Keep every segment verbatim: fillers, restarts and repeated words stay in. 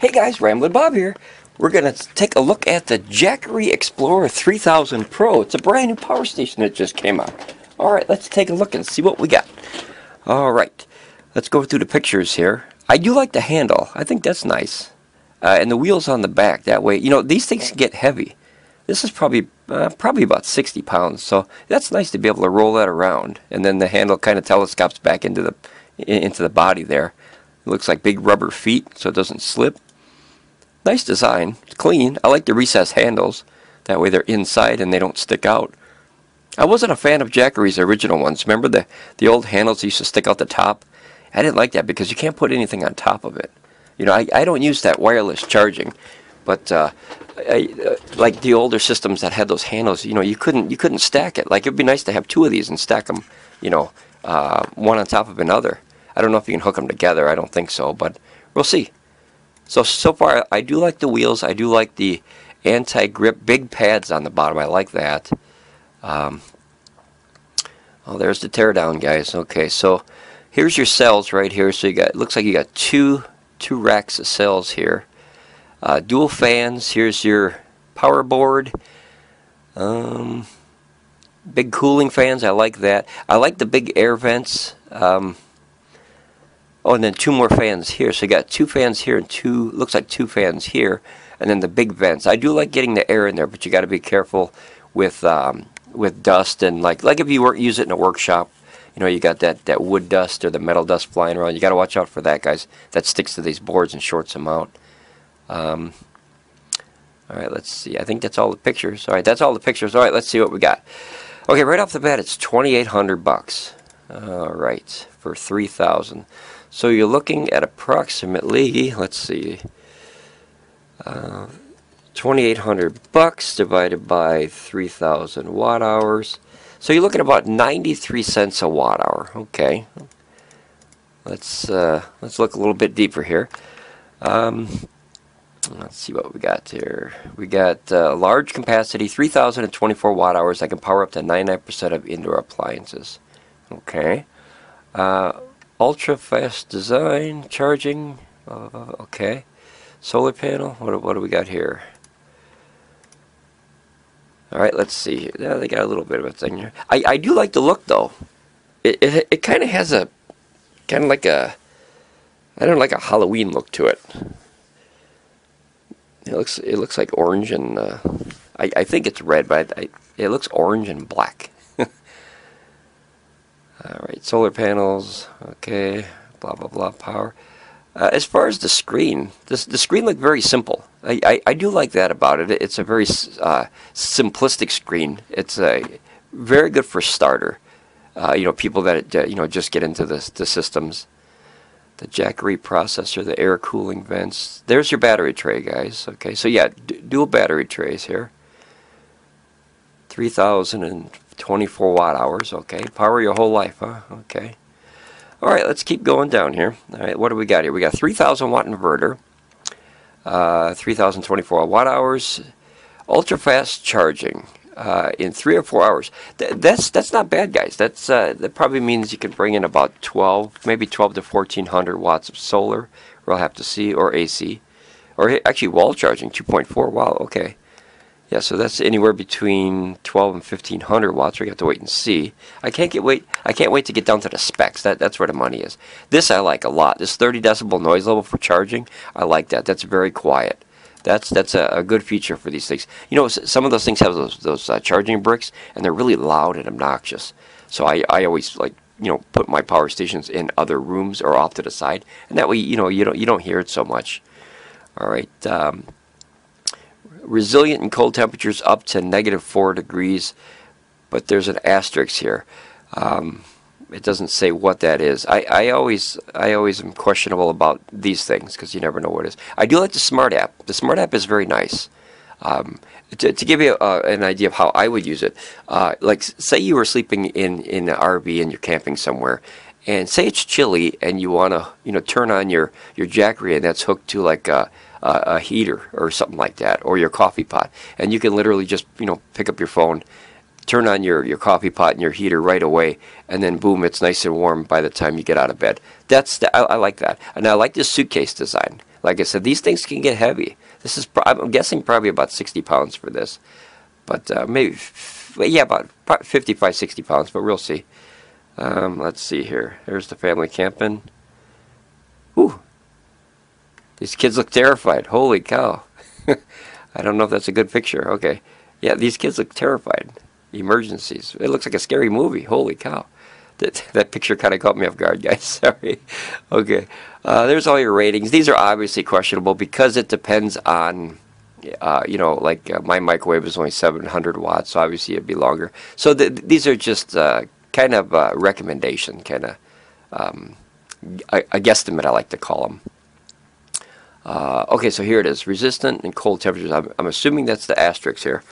Hey guys, Ramblin' Bob here. We're going to take a look at the Jackery Explorer three thousand Pro. It's a brand new power station that just came out. Alright, let's take a look and see what we got. Alright, let's go through the pictures here. I do like the handle. I think that's nice. Uh, and the wheels on the back, that way, you know, these things get heavy. This is probably, uh, probably about sixty pounds, so that's nice to be able to roll that around. And then the handle kind of telescopes back into the, into the body there. It looks like big rubber feet, so it doesn't slip. Nice design. It's clean. I like the recessed handles. That way they're inside and they don't stick out. I wasn't a fan of Jackery's original ones. Remember the, the old handles used to stick out the top? I didn't like that because you can't put anything on top of it. You know, I, I don't use that wireless charging, but uh, I, uh, like the older systems that had those handles, you know, you couldn't, you couldn't stack it. Like, it would be nice to have two of these and stack them, you know, uh, one on top of another. I don't know if you can hook them together. I don't think so, but we'll see. So, so far, I do like the wheels. I do like the anti-grip big pads on the bottom. I like that. Um, oh, there's the teardown, guys. Okay, so here's your cells right here. So you got, it looks like you got two two racks of cells here. Uh, dual fans. Here's your power board. Um, big cooling fans. I like that. I like the big air vents. Um, Oh, and then two more fans here. So you got two fans here and two, looks like two fans here, and then the big vents. I do like getting the air in there, but you got to be careful with um, with dust and like like if you work, use it in a workshop, you know, you got that that wood dust or the metal dust flying around. You got to watch out for that, guys. That sticks to these boards and shorts them out. Um, all right, let's see. I think that's all the pictures. All right, that's all the pictures. All right, let's see what we got. Okay, right off the bat, it's twenty-eight hundred bucks. All right, for three thousand. So you're looking at approximately, let's see, uh, twenty-eight hundred bucks divided by three thousand watt hours. So you're looking at about ninety-three cents a watt hour. Okay, let's uh, let's look a little bit deeper here. Um, let's see what we got here. We got uh, large capacity, three thousand twenty-four watt hours. I can power up to ninety-nine percent of indoor appliances. Okay. Uh, Ultra fast design, charging, uh, okay. Solar panel, what, what do we got here? Alright, let's see. Yeah, they got a little bit of a thing here. I, I do like the look, though. It, it, it kind of has a, kind of like a, I don't know, like a Halloween look to it. It looks, it looks like orange and, uh, I, I think it's red, but I, I, it looks orange and black. Alright, solar panels, okay, blah, blah, blah, power. Uh, as far as the screen, this, the screen looked very simple. I, I, I do like that about it. It's a very uh, simplistic screen. It's a very good for starter. Uh, you know, people that, uh, you know, just get into the, the systems. The Jackery processor, the air cooling vents. There's your battery tray, guys. Okay, so yeah, d dual battery trays here. three thousand twenty-four watt hours, okay. Power your whole life, huh? Okay. All right, let's keep going down here. All right, what do we got here? We got three thousand watt inverter, uh, three thousand twenty-four watt hours, ultra fast charging uh, in three or four hours. Th that's that's not bad, guys. That's uh, that probably means you can bring in about twelve, maybe twelve to fourteen hundred watts of solar. We'll have to see, or A C, or actually wall charging, two point four. Wow, okay. Yeah, so that's anywhere between twelve and fifteen hundred watts. We got to wait and see. I can't get wait. I can't wait to get down to the specs. That that's where the money is. This I like a lot. This thirty decibel noise level for charging. I like that. That's very quiet. That's that's a, a good feature for these things. You know, some of those things have those those uh, charging bricks, and they're really loud and obnoxious. So I I always like you know put my power stations in other rooms or off to the side, and that way you know you don't you don't hear it so much. All right. Um, Resilient in cold temperatures up to negative four degrees, but there's an asterisk here. Um, it doesn't say what that is. I, I always, I always am questionable about these things because you never know what it is. I do like the smart app. The smart app is very nice. Um, to, to give you uh, an idea of how I would use it, uh, like say you were sleeping in in an R V and you're camping somewhere, and say it's chilly and you wanna you know turn on your your Jackery and that's hooked to like a Uh, a heater or something like that, or your coffee pot, and you can literally just you know pick up your phone, turn on your your coffee pot and your heater right away, and then boom, it's nice and warm by the time you get out of bed. That's the, I, I like that, and I like this suitcase design. Like I said, these things can get heavy. This is, pro I'm guessing, probably about sixty pounds for this. But uh, maybe, f yeah, about fifty-five, sixty pounds, but we'll see. Um, let's see here. There's the family camping. Whew. These kids look terrified. Holy cow. I don't know if that's a good picture. Okay. Yeah, these kids look terrified. Emergencies. It looks like a scary movie. Holy cow. That, that picture kind of caught me off guard, guys. Sorry. Okay. Uh, there's all your ratings. These are obviously questionable because it depends on, uh, you know, like uh, my microwave is only seven hundred watts, so obviously it'd be longer. So th these are just uh, kind of uh, recommendation, kind of um, a, a guesstimate, I like to call them. Uh, okay, so here it is. Resistant in cold temperatures. I'm, I'm assuming that's the asterisk here.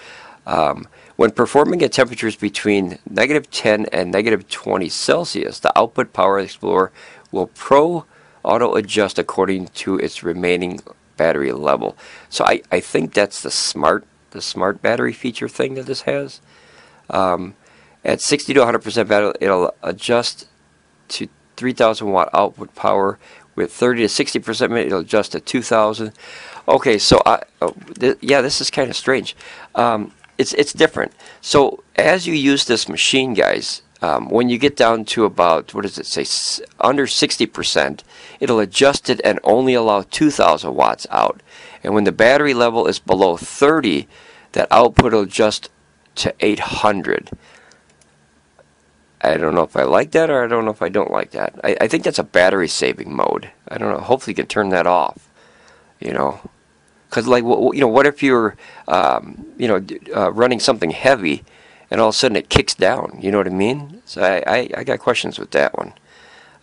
Um, when performing at temperatures between negative ten and negative twenty Celsius, the output power Explorer will pro auto adjust according to its remaining battery level. So I, I think that's the smart the smart battery feature thing that this has. Um, at sixty to one hundred percent battery, it'll adjust to three thousand watt output power. With thirty to sixty percent minute, it'll adjust to two thousand. Okay, so I, oh, th yeah, this is kind of strange. Um, It's, it's different. So as you use this machine, guys, um, when you get down to about, what does it say, S under sixty percent, it'll adjust it and only allow two thousand watts out. And when the battery level is below thirty, that output will adjust to eight hundred. I don't know if I like that, or I don't know if I don't like that. I, I think that's a battery saving mode. I don't know. Hopefully you can turn that off, you know. Because, like, you know, what if you're, um, you know, uh, running something heavy and all of a sudden it kicks down? You know what I mean? So I, I, I got questions with that one.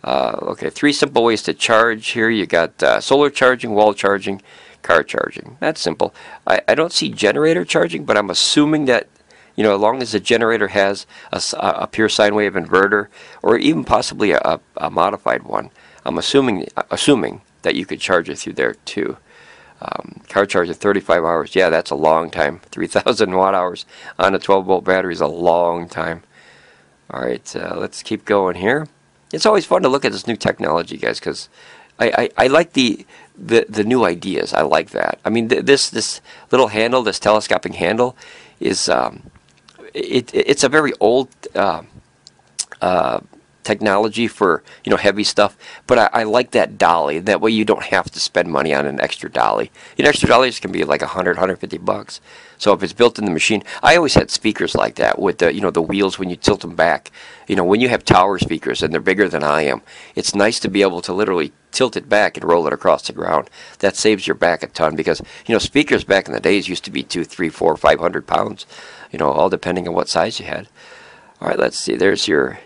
Uh, okay, three simple ways to charge here. You got uh, solar charging, wall charging, car charging. That's simple. I, I don't see generator charging, but I'm assuming that, you know, as long as the generator has a, a pure sine wave inverter or even possibly a, a modified one, I'm assuming, assuming that you could charge it through there too. Um, car charge at thirty-five hours. Yeah, that's a long time. three thousand watt hours on a twelve volt battery is a long time. All right, uh, let's keep going here. It's always fun to look at this new technology, guys, because I, I, I like the, the the new ideas. I like that. I mean, th this this little handle, this telescoping handle, is um, it it's a very old uh, uh, technology for, you know, heavy stuff, but I, I like that dolly. That way you don't have to spend money on an extra dolly. You know, extra dollies can be like a hundred, a hundred fifty bucks. So if it's built in the machine, I always had speakers like that with the, you know, the wheels when you tilt them back. You know, when you have tower speakers and they're bigger than I am, it's nice to be able to literally tilt it back and roll it across the ground. That saves your back a ton because, you know, speakers back in the days used to be two, three, four, five hundred pounds. You know, all depending on what size you had. All right, let's see. There's your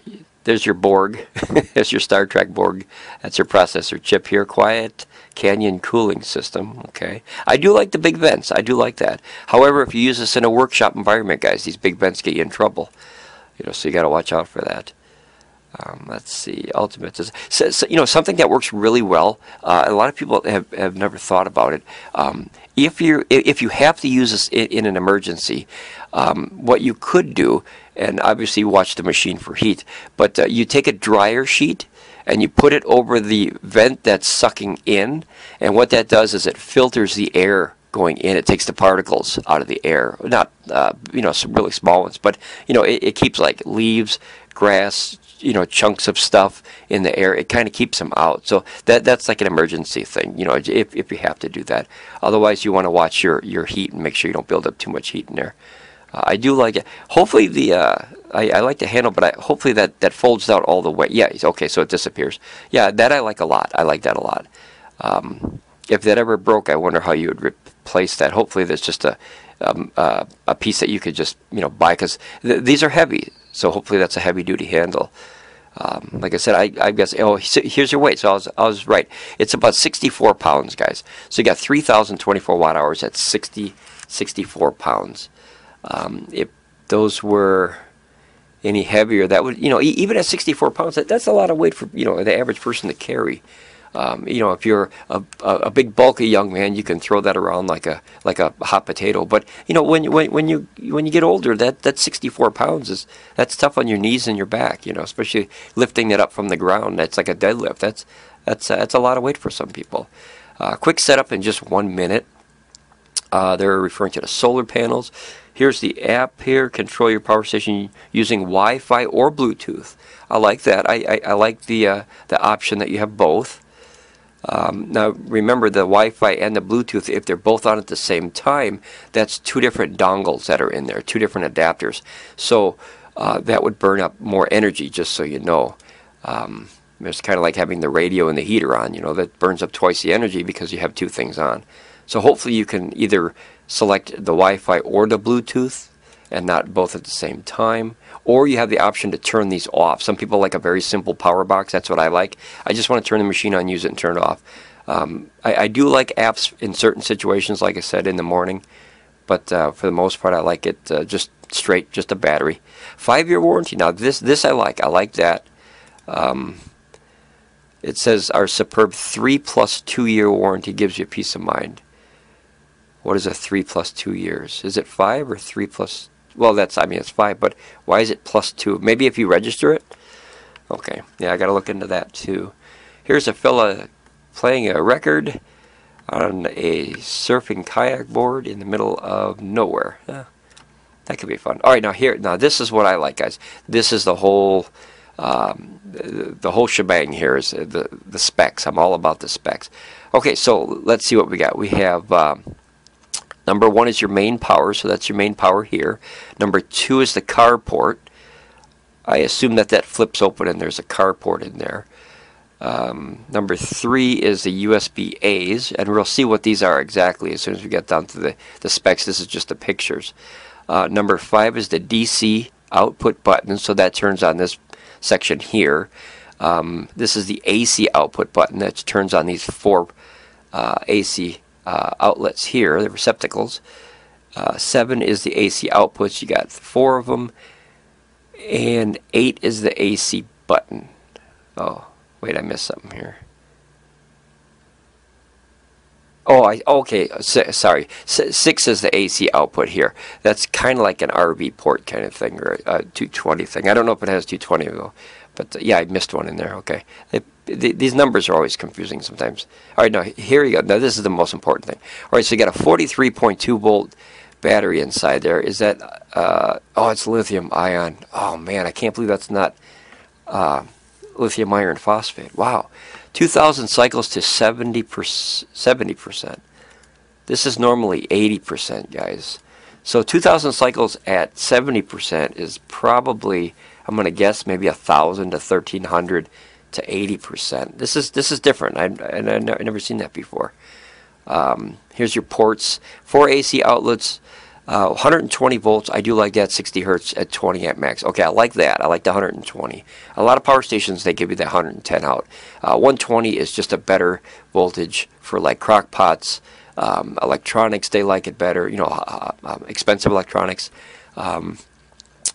There's your Borg. There's your Star Trek Borg. That's your processor chip here. Quiet Canyon cooling system. Okay. I do like the big vents. I do like that. However, if you use this in a workshop environment, guys, these big vents get you in trouble. You know, so you got to watch out for that. Um, let's see. Ultimate is so, so, you know, something that works really well. Uh, a lot of people have, have never thought about it. Um, if you if you have to use this in, in an emergency, um, what you could do, and obviously watch the machine for heat, but uh, you take a dryer sheet and you put it over the vent that's sucking in, and what that does is it filters the air going in. It takes the particles out of the air, not uh, you know, some really small ones, but you know, it, it keeps like leaves, grass, you know, chunks of stuff in the air. It kind of keeps them out. So that that's like an emergency thing, you know, if, if you have to do that. Otherwise, you want to watch your, your heat and make sure you don't build up too much heat in there. Uh, I do like it. Hopefully the, uh, I, I like the handle, but I, hopefully that, that folds out all the way. Yeah, okay, so it disappears. Yeah, that I like a lot. I like that a lot. Um, if that ever broke, I wonder how you would replace that. Hopefully there's just a, um, uh, a piece that you could just, you know, buy, because th these are heavy. So hopefully that's a heavy-duty handle. Um, like I said, I, I guess, oh, here's your weight. So I was, I was right. It's about sixty-four pounds, guys. So you got three thousand twenty-four watt hours at sixty, sixty-four pounds. Um, if those were any heavier, that would, you know, e even at sixty-four pounds, that, that's a lot of weight for, you know, the average person to carry. Um, you know, if you're a, a, a big bulky young man, you can throw that around like a like a hot potato. But you know, when when when you when you get older, that that sixty-four pounds is that's tough on your knees and your back. You know, especially lifting it up from the ground. That's like a deadlift. That's that's uh, that's a lot of weight for some people. Uh, quick setup in just one minute. Uh, they're referring to the solar panels. Here's the app here. Control your power station using Wi-Fi or Bluetooth. I like that. I, I, I like the, uh, the option that you have both. Um, now remember, the Wi-Fi and the Bluetooth, if they're both on at the same time, that's two different dongles that are in there, two different adapters. So uh, that would burn up more energy, just so you know. Um, it's kind of like having the radio and the heater on, you know, that burns up twice the energy because you have two things on. So hopefully you can either select the Wi-Fi or the Bluetooth and not both at the same time, or you have the option to turn these off. Some people like a very simple power box. That's what I like. I just want to turn the machine on, use it, and turn it off. Um, I, I do like apps in certain situations, like I said, in the morning, but uh, for the most part I like it uh, just straight, just a battery. Five-year warranty. Now this this I like. I like that. Um, it says our superb three plus two year warranty gives you peace of mind. What is a three plus two years? Is it five or three plus? Well, that's, I mean, it's five, but why is it plus two? Maybe if you register it? Okay, yeah, I gotta look into that too. Here's a fella playing a record on a surfing kayak board in the middle of nowhere. Yeah, that could be fun. All right, now here, now this is what I like, guys. This is the whole, um, the, the whole shebang here is the, the specs. I'm all about the specs. Okay, so let's see what we got. We have, um, number one is your main power, so that's your main power here. Number two is the carport. I assume that that flips open and there's a carport in there. Um, number three is the U S B A's, and we'll see what these are exactly as soon as we get down to the, the specs. This is just the pictures. Uh, number five is the D C output button, so that turns on this section here. Um, this is the A C output button that turns on these four uh, A C Uh, outlets here, the receptacles. Uh, seven is the A C outputs. You got four of them, and eight is the A C button. Oh, wait, I missed something here. Oh, I okay. S sorry, S six is the A C output here. That's kind of like an R V port kind of thing, or a two twenty thing. I don't know if it has two twenty though, but uh, yeah, I missed one in there. Okay. It, These numbers are always confusing sometimes. All right, now here you go. Now this is the most important thing. All right, so you got a forty-three point two volt battery inside there. Is that? Uh, oh, it's lithium ion. Oh man, I can't believe that's not uh, lithium iron phosphate. Wow, two thousand cycles to seventy percent. This is normally eighty percent, guys. So two thousand cycles at seventy percent is probably, I'm going to guess, maybe a thousand to thirteen hundred. To eighty percent. This is this is different. I, and I've never seen that before. Um, here's your ports. Four A C outlets, uh, one hundred twenty volts. I do like that. sixty hertz at twenty amp max. Okay, I like that. I like the one hundred twenty. A lot of power stations, they give you the one hundred ten out. Uh, one twenty is just a better voltage for like crock pots, um, electronics. They like it better. You know, uh, uh, expensive electronics, um,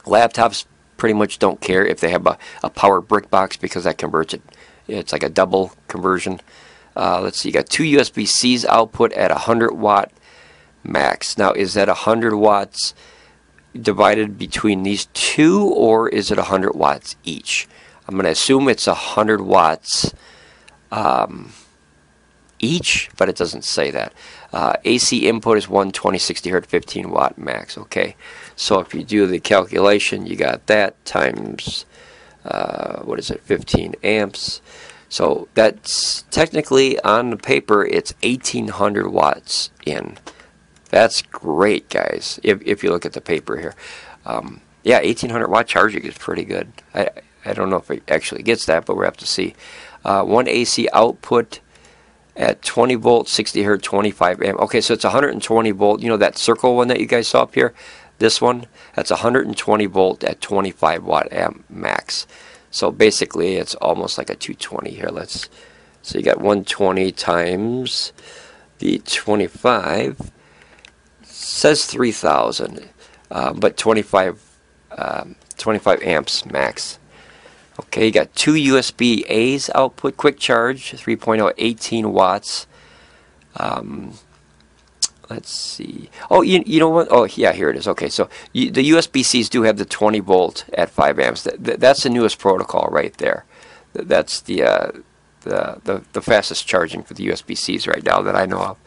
laptops. Pretty much don't care if they have a, a power brick box, because that converts it. It's like a double conversion. Uh, let's see, you got two U S B C's output at one hundred watt max. Now, is that one hundred watts divided between these two, or is it one hundred watts each? I'm going to assume it's one hundred watts um, each, but it doesn't say that. Uh, A C input is one twenty, sixty hertz, fifteen watt max. Okay, so if you do the calculation, you got that times uh, what is it, fifteen amps. So that's technically, on the paper, it's eighteen hundred watts in. That's great, guys, if, if you look at the paper here. Um, yeah, eighteen hundred watt charging is pretty good. I, I don't know if it actually gets that, but we'll have to see. Uh, one A C output at twenty volts, sixty hertz, twenty-five amp. Okay, so it's one hundred twenty volt. You know that circle one that you guys saw up here? This one, that's one hundred twenty volt at twenty-five watt amp max. So basically, it's almost like a two twenty here. Let's, so you got one twenty times the twenty-five. It says three thousand, uh, but twenty-five amps max. Okay, you got two U S B A's output, quick charge, three point oh, eighteen watts. Um, let's see. Oh, you, you know what? Oh, yeah, here it is. Okay, so you, the U S B C's do have the twenty volt at five amps. That, that, that's the newest protocol right there. That's the, uh, the, the, the fastest charging for the U S B Cs right now that I know of.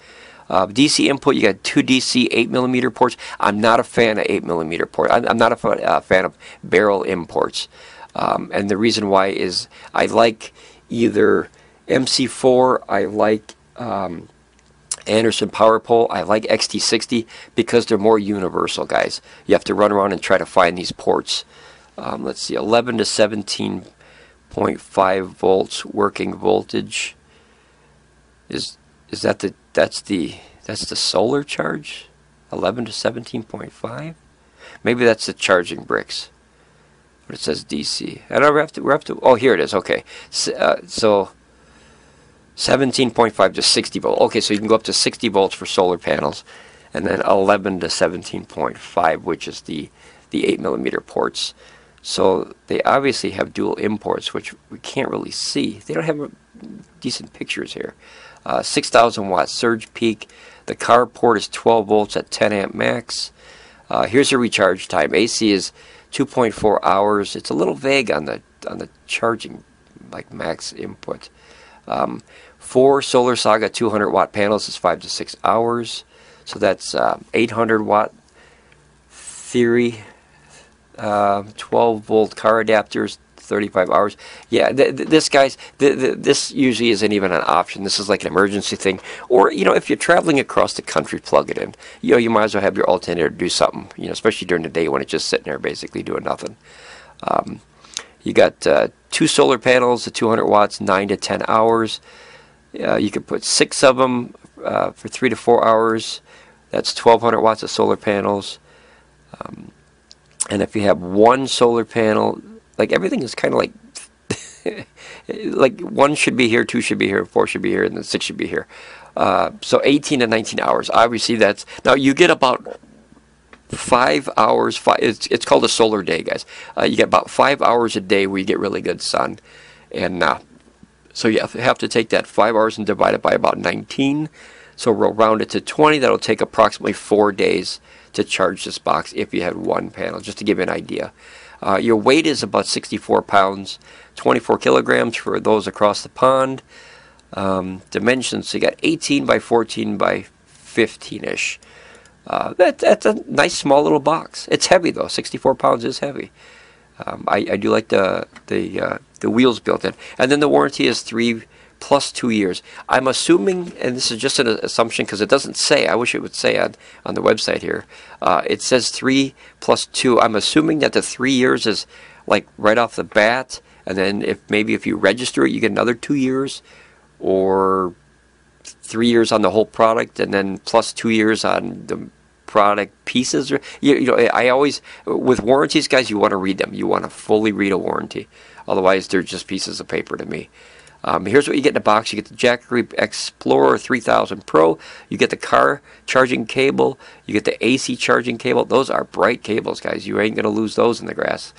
Uh, D C input, you got two D C eight millimeter ports. I'm not a fan of eight millimeter ports. I'm, I'm not a fan, uh, fan of barrel imports. Um, and the reason why is I like either M C four, I like um, Anderson power pole, I like X T sixty because they're more universal, guys. You have to run around and try to find these ports. Um, let's see, eleven to seventeen point five volts working voltage. Is is that the that's the that's the solar charge? eleven to seventeen point five. Maybe that's the charging bricks. But it says D C. I don't have to. We have to. Oh, here it is. Okay, so, uh, so seventeen point five to sixty volt. Okay, so you can go up to sixty volts for solar panels, and then eleven to seventeen point five, which is the the eight millimeter ports. So they obviously have dual imports, which we can't really see. They don't have decent pictures here. Uh, six thousand watt surge peak. The car port is twelve volts at ten amp max. Uh, here's the recharge time. A C is two point four hours. It's a little vague on the on the charging, like max input. Um, four Solar Saga two hundred watt panels is five to six hours. So that's uh, eight hundred watt theory. Uh, twelve volt car adapters, thirty-five hours. Yeah, th th this guys, th th this usually isn't even an option. This is like an emergency thing, or you know, if you're traveling across the country, plug it in. You know, you might as well have your alternator do something. You know, especially during the day when it's just sitting there basically doing nothing. Um, you got uh, two solar panels, at two hundred watts, nine to ten hours. Uh, you can put six of them uh, for three to four hours. That's twelve hundred watts of solar panels. Um, And if you have one solar panel, like everything is kind of like, like one should be here, two should be here, four should be here, and then six should be here. Uh, so eighteen to nineteen hours. Obviously, that's now you get about five hours. Five. It's it's called a solar day, guys. Uh, you get about five hours a day where you get really good sun, and uh, so you have to, have to take that five hours and divide it by about nineteen. So we'll round it to twenty. That'll take approximately four days to charge this box if you had one panel, just to give you an idea. Uh, your weight is about sixty-four pounds, twenty-four kilograms for those across the pond. Um, dimensions, so you got eighteen by fourteen by fifteen-ish. Uh, that, that's a nice small little box. It's heavy though, sixty-four pounds is heavy. Um, I, I do like the, the, uh, the wheels built in. And then the warranty is three plus two years. I'm assuming, and this is just an assumption because it doesn't say, I wish it would say on, on the website here, uh, it says three plus two. I'm assuming that the three years is like right off the bat, and then if maybe if you register it, you get another two years or three years on the whole product, and then plus two years on the product pieces. You, you know, I always, with warranties, guys, you want to read them. You want to fully read a warranty. Otherwise, they're just pieces of paper to me. Um, here's what you get in the box. You get the Jackery Explorer three thousand Pro. You get the car charging cable. You get the A C charging cable. Those are bright cables, guys. You ain't going to lose those in the grass.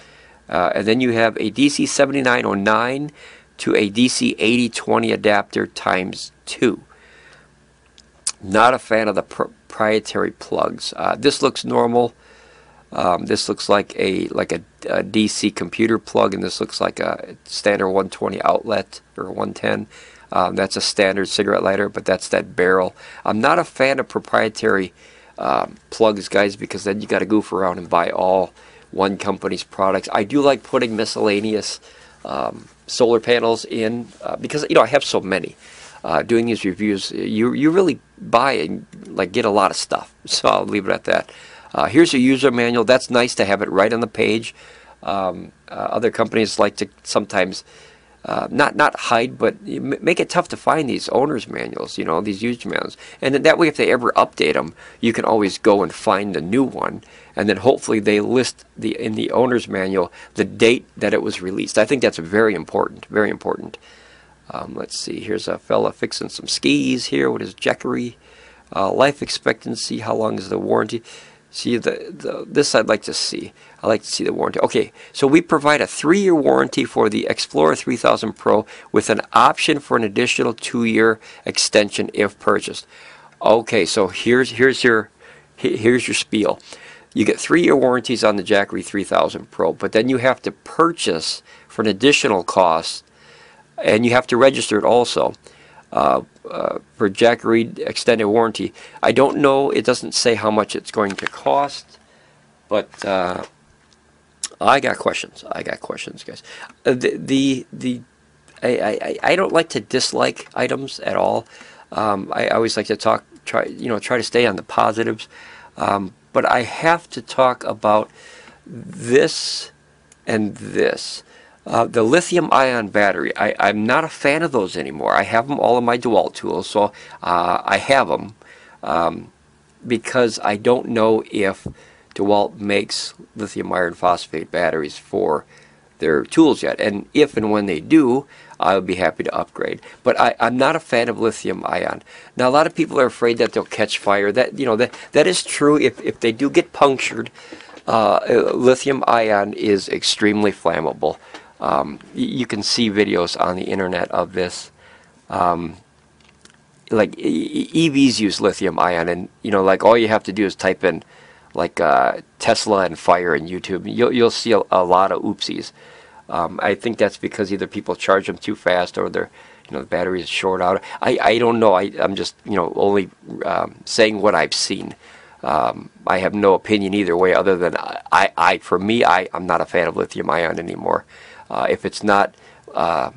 Uh, and then you have a D C seventy-nine oh nine to a D C eighty twenty adapter times two. Not a fan of the proprietary plugs. Uh, this looks normal. Um, this looks like a like a, a D C computer plug, and this looks like a standard one twenty outlet or one ten. Um, that's a standard cigarette lighter, but that's that barrel. I'm not a fan of proprietary um, plugs, guys, because then you got to goof around and buy all one company's products. I do like putting miscellaneous um, solar panels in uh, because you know I have so many. Uh, doing these reviews, you you really buy and like get a lot of stuff. So I'll leave it at that. Uh, here's a user manual. That's nice to have it right on the page. Um, uh, other companies like to sometimes uh, not not hide, but make it tough to find these owners' manuals. You know, these user manuals, and then that way, if they ever update them, you can always go and find the new one. And then hopefully they list the in the owner's manual the date that it was released. I think that's very important. Very important. Um, let's see. Here's a fella fixing some skis here with his Jackery. Uh, life expectancy. How long is the warranty? See, the, the, this I'd like to see. I like to see the warranty. Okay, so we provide a three-year warranty for the Explorer three thousand Pro with an option for an additional two-year extension if purchased. Okay, so here's here's your here's your spiel. You get three-year warranties on the Jackery three thousand Pro, but then you have to purchase for an additional cost and you have to register it also uh, uh, for Jackery extended warranty. I don't know, it doesn't say how much it's going to cost, but uh, I got questions. I got questions, guys. Uh, the the, the I, I I don't like to dislike items at all. Um, I always like to talk, try you know, try to stay on the positives. Um, but I have to talk about this and this. Uh, the lithium-ion battery. I, I'm not a fan of those anymore. I have them all in my DeWalt tools, so uh, I have them um, because I don't know if DeWalt makes lithium iron phosphate batteries for their tools yet, and if and when they do, I'll be happy to upgrade. But I, I'm not a fan of lithium ion. Now, a lot of people are afraid that they'll catch fire. That you know that that is true. If if they do get punctured, uh, lithium ion is extremely flammable. Um, you can see videos on the internet of this. Um, like E Vs use lithium ion, and you know, like all you have to do is type in like uh, Tesla and fire in YouTube. You'll, you'll see a, a lot of oopsies. Um, I think that's because either people charge them too fast or they're, you know, the battery is short out. I, I don't know. I, I'm just, you know, only um, saying what I've seen. Um, I have no opinion either way other than I, I, I for me, I, I'm not a fan of lithium ion anymore. Uh, if it's not uh,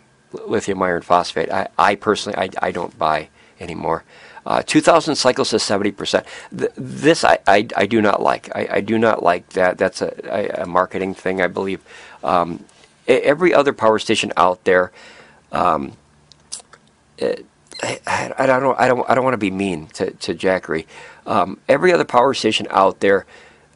lithium iron phosphate, I, I personally, I, I don't buy anymore. Uh, two thousand cycles to seventy percent. Th this I, I, I do not like. I, I do not like that. That's a, a, a marketing thing, I believe. Um, every other power station out there, um, it, I, I don't I don't I don't want to be mean to, to Jackery. Um, every other power station out there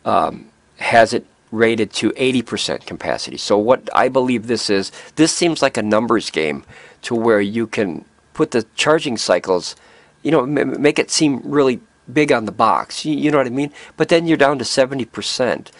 um, has it rated to eighty percent capacity. So what I believe this is, this seems like a numbers game to where you can put the charging cycles, you know, m make it seem really big on the box. You, you know what I mean? But then you're down to seventy percent,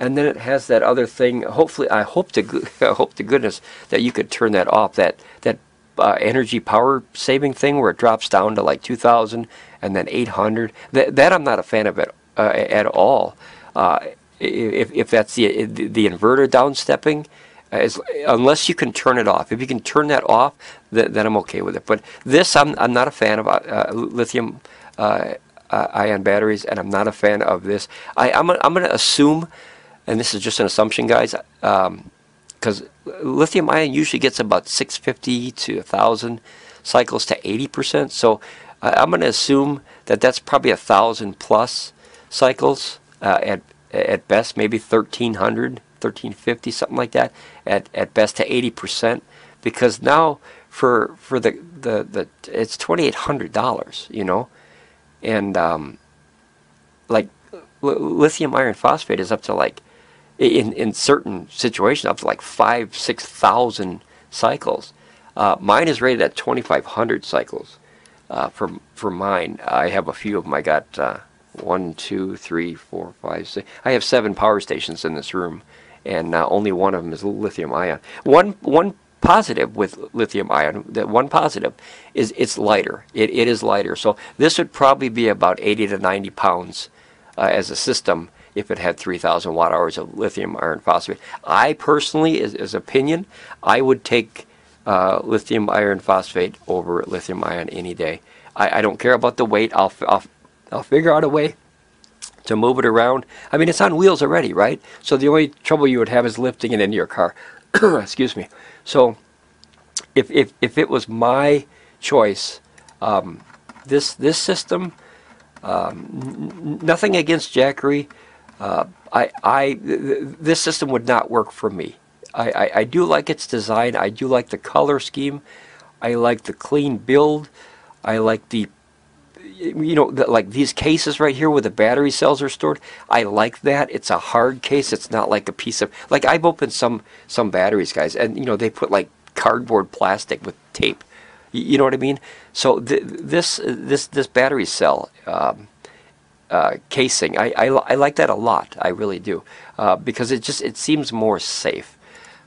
and then it has that other thing. Hopefully, I hope to I hope to goodness that you could turn that off. That that uh, energy power saving thing where it drops down to like two thousand and then eight hundred. That that I'm not a fan of it uh, at all. Uh, if if that's the the inverter downstepping. As, unless you can turn it off. If you can turn that off, th then I'm okay with it. But this, I'm, I'm not a fan of uh, lithium uh, uh, ion batteries, and I'm not a fan of this. I, I'm, I'm going to assume, and this is just an assumption, guys, because um, lithium ion usually gets about six fifty to one thousand cycles to eighty percent. So uh, I'm going to assume that that's probably one thousand plus cycles uh, at, at best, maybe thirteen hundred. thirteen fifty, something like that, at, at best to eighty percent, because now for for the the, the it's twenty-eight hundred dollars, you know, and um, like lithium iron phosphate is up to like in in certain situations up to like five six thousand cycles. Uh, mine is rated at twenty-five hundred cycles. Uh, for for mine, I have a few of them. I got uh, one, two, three, four, five, six. I have seven power stations in this room. And uh, only one of them is lithium ion. One one positive with lithium ion, that one positive is it's lighter. It it is lighter. So this would probably be about eighty to ninety pounds uh, as a system if it had three thousand watt hours of lithium iron phosphate. I personally, as, as opinion, I would take uh, lithium iron phosphate over lithium ion any day. I, I don't care about the weight. I'll I'll I'll figure out a way to move it around. I mean, it's on wheels already, right? So the only trouble you would have is lifting it into your car. Excuse me. So if, if, if it was my choice, um, this this system, um, nothing against Jackery, uh, I, I, th this system would not work for me. I, I, I do like its design. I do like the color scheme. I like the clean build. I like the you know, the, like these cases right here where the battery cells are stored. I like that. It's a hard case. It's not like a piece of, like I've opened some some batteries, guys, and you know they put like cardboard plastic with tape. You, you know what I mean? So th this this this battery cell um, uh, casing, I, I I like that a lot. I really do uh, because it just it seems more safe.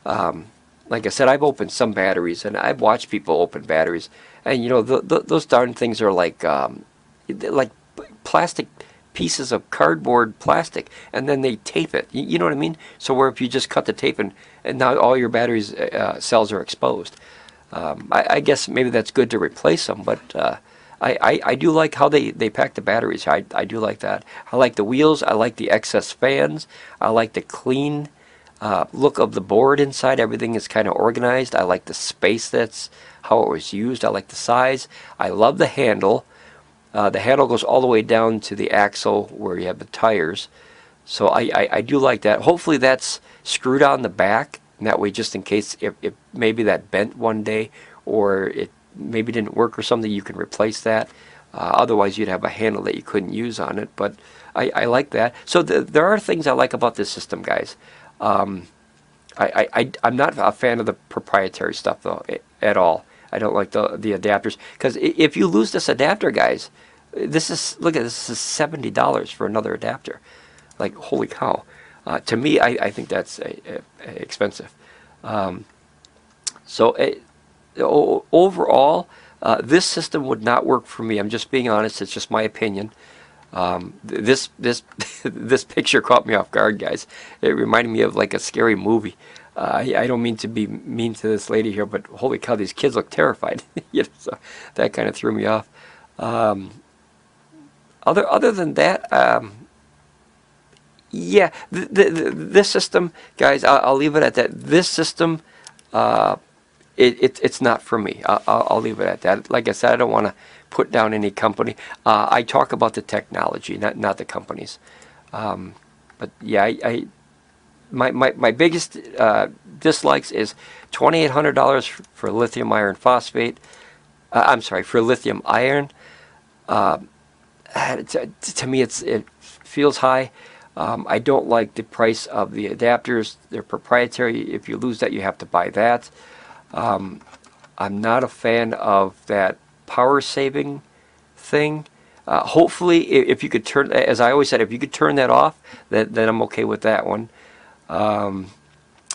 Um, like I said, I've opened some batteries and I've watched people open batteries, and you know the, the, those darn things are like. Um, like plastic pieces of cardboard plastic, and then they tape it. You, you know what I mean? So where if you just cut the tape and, and now all your batteries uh, cells are exposed. um, I, I guess maybe that's good to replace them, but uh, I, I, I do like how they, they pack the batteries. I, I do like that. I like the wheels. I like the excess fans. I like the clean uh, look of the board inside. Everything is kind of organized. I like the space, that's how it was used. I like the size. I love the handle. Uh, the handle goes all the way down to the axle where you have the tires. So I, I, I do like that. Hopefully that's screwed on the back. And that way, just in case if, if maybe that bent one day or it maybe didn't work or something, you can replace that. Uh, otherwise, you'd have a handle that you couldn't use on it. But I, I like that. So the, there are things I like about this system, guys. Um, I, I, I, I'm not a fan of the proprietary stuff, though, at all. I don't like the, the adapters. Because if you lose this adapter, guys, this is, look at this, this is seventy dollars for another adapter. Like, holy cow. Uh, to me, I, I think that's a, a, a expensive. Um, so a, o overall, uh, this system would not work for me. I'm just being honest. It's just my opinion. Um, th this this this picture caught me off guard, guys. It reminded me of like a scary movie. Uh, I, I don't mean to be mean to this lady here, but holy cow, these kids look terrified. You know, so that kind of threw me off. Um, other other than that. Um, Yeah, th th th this system, guys, I'll, I'll leave it at that. This system, uh, it, it, it's not for me. I'll, I'll leave it at that. Like I said, I don't want to put down any company. Uh, I talk about the technology, not not the companies. Um, but yeah, I, I my, my, my biggest uh, dislikes is twenty-eight hundred dollars for, for lithium iron phosphate. Uh, I'm sorry, for lithium iron. Uh, to, to me, it's it feels high. Um, I don't like the price of the adapters. They're proprietary. If you lose that, you have to buy that. Um, I'm not a fan of that power saving thing. Uh, hopefully, if you could turn, as I always said, if you could turn that off, that, then I'm okay with that one. Um,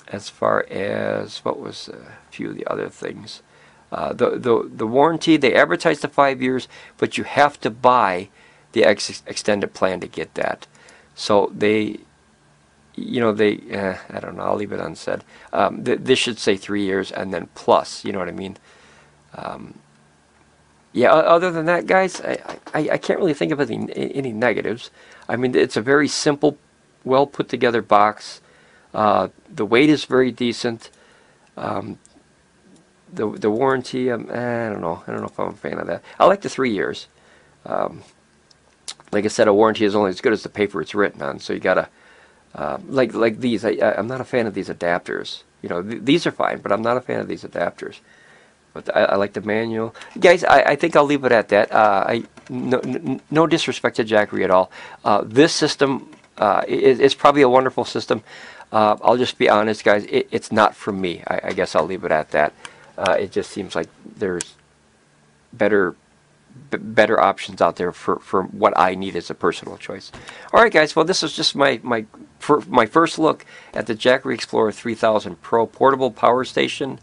as far as, what was a few of the other things? Uh, the, the, the warranty, they advertise the five years, but you have to buy the ex extended plan to get that. So they, you know, they, eh, I don't know, I'll leave it unsaid. Um, th this should say three years and then plus, you know what I mean? Um, yeah, other than that, guys, I, I, I can't really think of any, any negatives. I mean, it's a very simple, well put together box. Uh, the weight is very decent. Um, the, the warranty, um, eh, I don't know. I don't know if I'm a fan of that. I like the three years. Um, Like I said, a warranty is only as good as the paper it's written on. So you gotta, uh, like like these. I, I'm not a fan of these adapters. You know, th these are fine, but I'm not a fan of these adapters. But I, I like the manual, guys. I, I think I'll leave it at that. Uh, I no, no no disrespect to Jackery at all. Uh, this system uh, is it's probably a wonderful system. Uh, I'll just be honest, guys. It, it's not for me. I, I guess I'll leave it at that. Uh, it just seems like there's better. B better options out there for, for what I need as a personal choice. Alright guys, well this is just my my, for my first look at the Jackery Explorer three thousand Pro portable power station.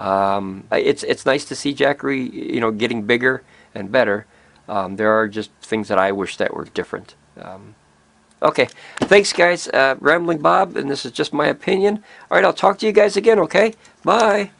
Um, it's it's nice to see Jackery, you know, getting bigger and better. Um, there are just things that I wish that were different. Um, okay, thanks guys, uh, Rambling Bob, and this is just my opinion. Alright, I'll talk to you guys again, okay? Bye!